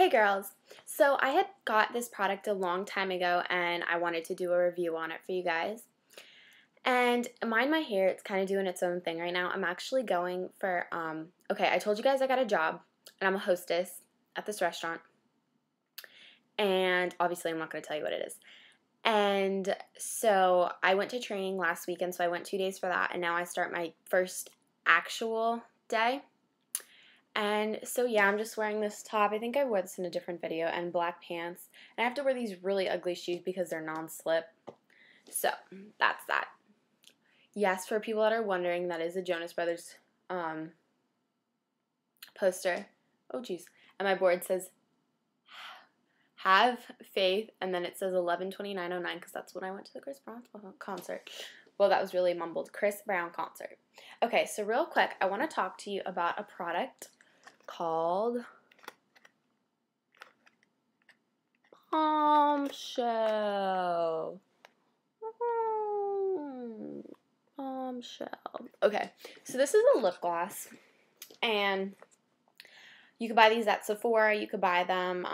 Hey girls! So I had got this product a long time ago and I wanted to do a review on it for you guys. And mind my hair, it's kind of doing its own thing right now. I'm actually going for, okay, I told you guys I got a job and I'm a hostess at this restaurant. And obviously I'm not going to tell you what it is. And so I went to training last weekend, so I went 2 days for that, and now I start my first actual day. And so yeah, I'm just wearing this top. I think I wore this in a different video, and black pants. And I have to wear these really ugly shoes because they're non-slip. So that's that. Yes, for people that are wondering, that is a Jonas Brothers poster. Oh jeez. And my board says have faith, and then it says 11/29/09 because that's when I went to the Chris Brown concert. Well, that was really mumbled. Chris Brown concert. Okay, so real quick, I want to talk to you about a product called Balmshell. Balmshell. Okay, so this is a lip gloss, and you can buy these at Sephora. You could buy them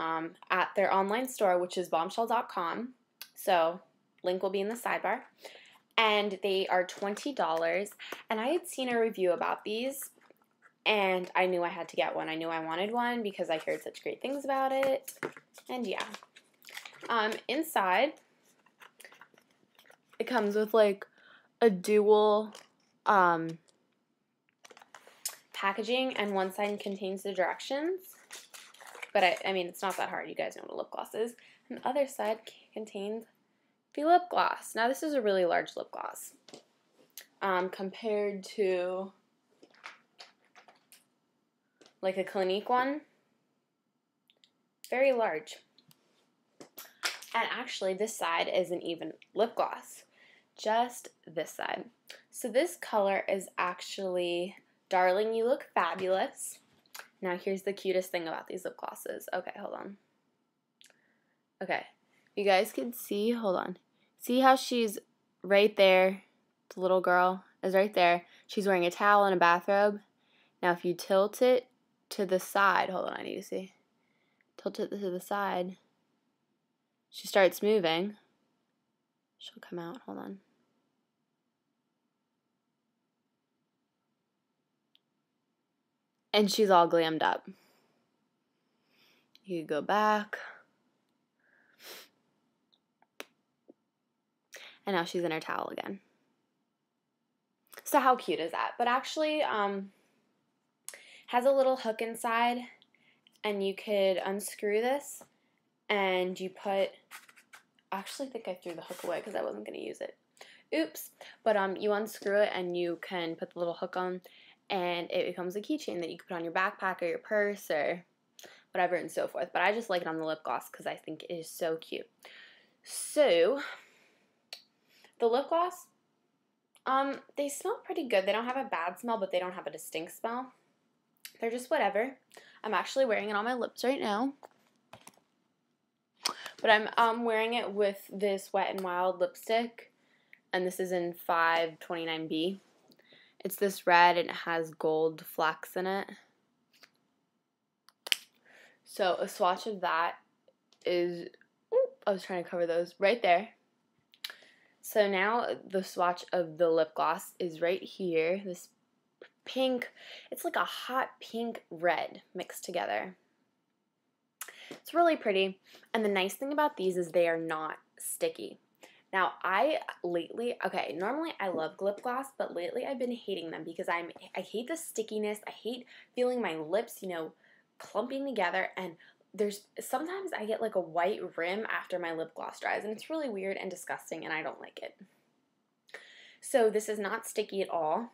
at their online store, which is balmshell.com. So link will be in the sidebar. And they are $20, and I had seen a review about these, and I knew I had to get one. I knew I wanted one because I heard such great things about it, and yeah. Inside, it comes with, like, a dual packaging, and one side contains the directions, but I mean, it's not that hard. You guys know what a lip gloss is. And the other side contains the lip gloss. Now this is a really large lip gloss compared to like a Clinique one. Very large. And actually this side isn't even lip gloss. Just this side. So this color is actually Darling You Look Fabulous. Now here's the cutest thing about these lip glosses. Okay, hold on. Okay. You guys can see, hold on. See how she's right there? The little girl is right there. She's wearing a towel and a bathrobe. Now if you tilt it to the side, hold on, I need to see. Tilt it to the side. She starts moving. She'll come out, hold on. And she's all glammed up. You go back. And now she's in her towel again. So how cute is that? But actually, has a little hook inside, and you could unscrew this, and you put, I actually think I threw the hook away because I wasn't going to use it. Oops. But you unscrew it, and you can put the little hook on, and it becomes a keychain that you can put on your backpack or your purse or whatever and so forth. But I just like it on the lip gloss because I think it is so cute. So the lip gloss, they smell pretty good. They don't have a bad smell, but they don't have a distinct smell. They're just whatever. I'm actually wearing it on my lips right now. But I'm wearing it with this Wet n Wild lipstick, and this is in 529B. It's this red, and it has gold flax in it. So a swatch of that is, oop, I was trying to cover those, right there. So now the swatch of the lip gloss is right here, this pink, it's like a hot pink red mixed together. It's really pretty, and the nice thing about these is they are not sticky. Now I lately, okay, normally I love lip gloss, but lately I've been hating them because I hate the stickiness, I hate feeling my lips, you know, clumping together, and there's sometimes I get like a white rim after my lip gloss dries, and it's really weird and disgusting, and I don't like it. So this is not sticky at all.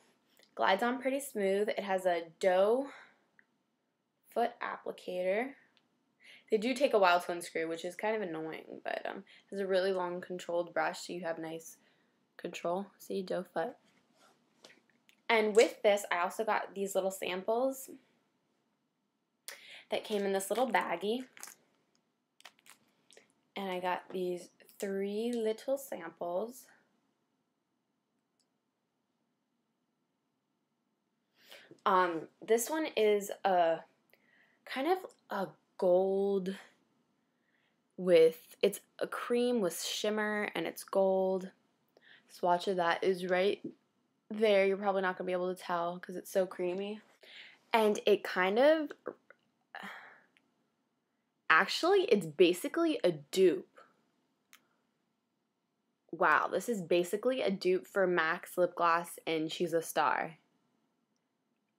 Glides on pretty smooth. It has a doe foot applicator. They do take a while to unscrew, which is kind of annoying, but it has a really long controlled brush, so you have nice control. See, doe foot. And with this, I also got these little samples that came in this little baggie, and I got these 3 little samples. This one is a kind of a gold with, it's a cream with shimmer and it's gold. Swatch of that is right there. You're probably not going to be able to tell because it's so creamy. And it kind of, actually, it's basically a dupe. Wow, this is basically a dupe for MAC's lip gloss and She's a Star.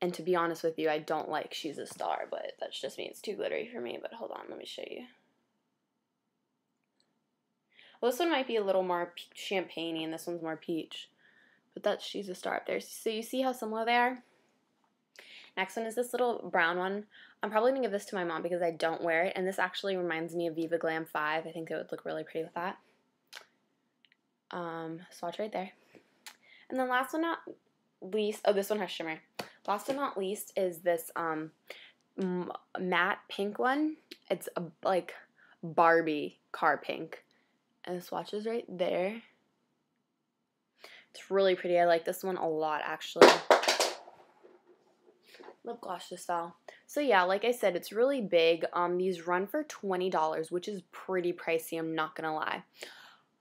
And to be honest with you, I don't like She's a Star, but that's just me. It's too glittery for me, but hold on, let me show you. Well, this one might be a little more champagne-y, and this one's more peach. But that's She's a Star up there. So you see how similar they are? Next one is this little brown one. I'm probably going to give this to my mom because I don't wear it. And this actually reminds me of Viva Glam 5. I think it would look really pretty with that. Swatch right there. And then last but not least, oh, this one has shimmer. Last but not least is this matte pink one. It's a, like Barbie car pink. And the swatch is right there. It's really pretty. I like this one a lot, actually. Lip gloss just fell. So yeah, like I said, it's really big. These run for $20, which is pretty pricey, I'm not going to lie.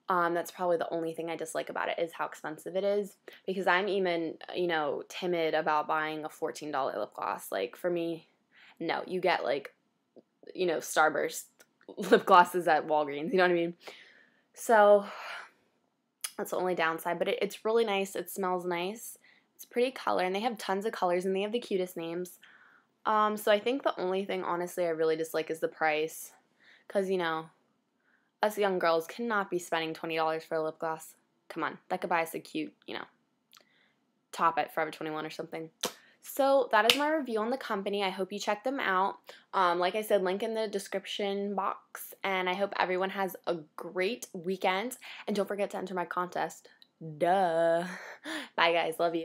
That's probably the only thing I dislike about it is how expensive it is. Because I'm even, you know, timid about buying a $14 lip gloss. Like, for me, no. You get, like, you know, Starburst lip glosses at Walgreens. You know what I mean? So that's the only downside, but it's really nice. It smells nice. It's pretty color, and they have tons of colors, and they have the cutest names. So I think the only thing, honestly, I really dislike is the price, because, you know, us young girls cannot be spending $20 for a lip gloss. Come on, that could buy us a cute, you know, top at Forever 21 or something. So that is my review on the company. I hope you check them out. Like I said, link in the description box. And I hope everyone has a great weekend. And don't forget to enter my contest. Duh. Bye, guys. Love you.